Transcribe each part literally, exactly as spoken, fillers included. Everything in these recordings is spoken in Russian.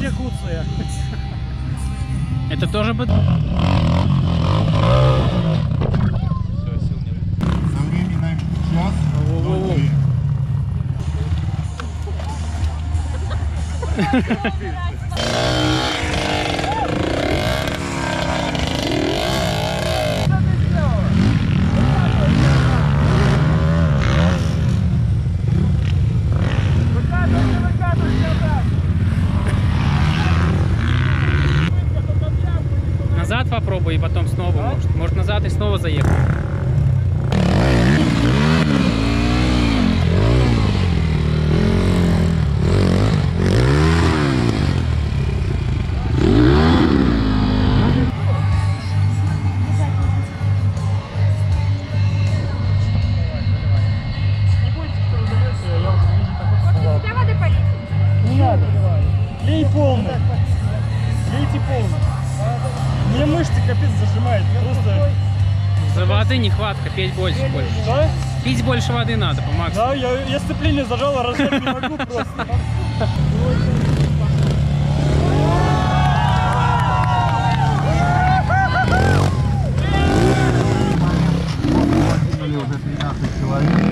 Чекуция. Это тоже бы... Назад попробуй и потом снова, да? может, может назад и снова заехать. Воды нехватка, пить больше, больше. Да? Пить больше воды надо, по максимуму. Да, я, я сцепление зажал, а разжать не могу просто. Уже тринадцать человек.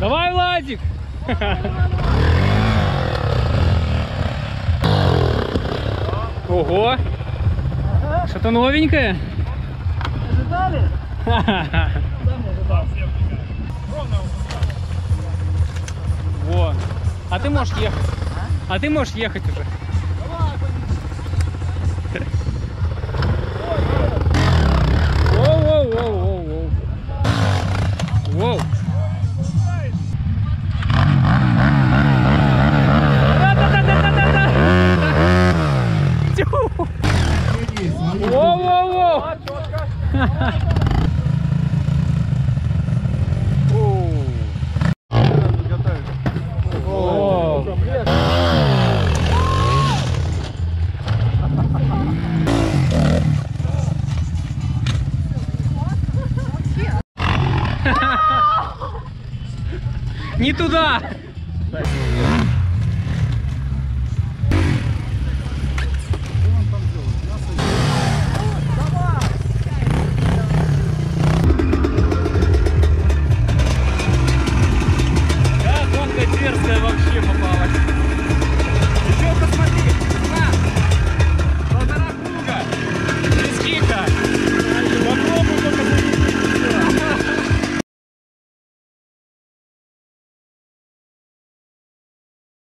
Давай, Владик! Ого! Ага. Что-то новенькое? Ожидали? Ха-ха-ха! Во! А ты можешь ехать? А? а ты можешь ехать уже? Воу-воу-воу-воу-воу! Воу! Воу-воу-воу! Не туда!